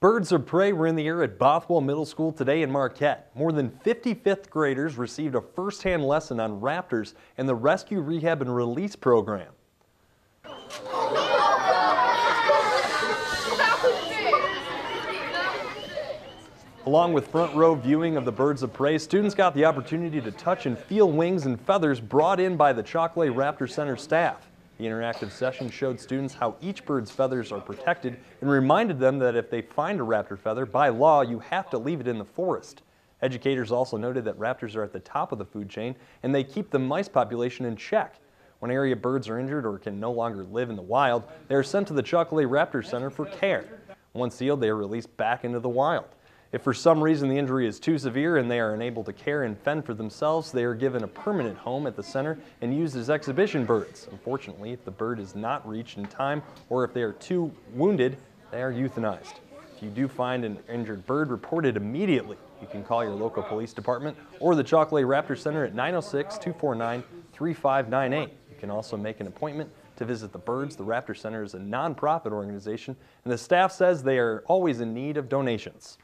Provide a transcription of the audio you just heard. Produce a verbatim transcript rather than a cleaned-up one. Birds of prey were in the air at Bothwell Middle School today in Marquette. More than fifty fifth graders received a first-hand lesson on raptors and the Rescue, Rehab, and Release program. Along with front row viewing of the birds of prey, students got the opportunity to touch and feel wings and feathers brought in by the Chocolay Raptor Center staff. The interactive session showed students how each bird's feathers are protected and reminded them that if they find a raptor feather, by law, you have to leave it in the forest. Educators also noted that raptors are at the top of the food chain and they keep the mice population in check. When area birds are injured or can no longer live in the wild, they are sent to the Chocolay Raptor Center for care. Once sealed, they are released back into the wild. If for some reason the injury is too severe and they are unable to care and fend for themselves, they are given a permanent home at the center and used as exhibition birds. Unfortunately, if the bird is not reached in time or if they are too wounded, they are euthanized. If you do find an injured bird, report it immediately. You can call your local police department or the Chocolay Raptor Center at nine oh six, two four nine, three five nine eight. You can also make an appointment to visit the birds. The Raptor Center is a nonprofit organization and the staff says they are always in need of donations.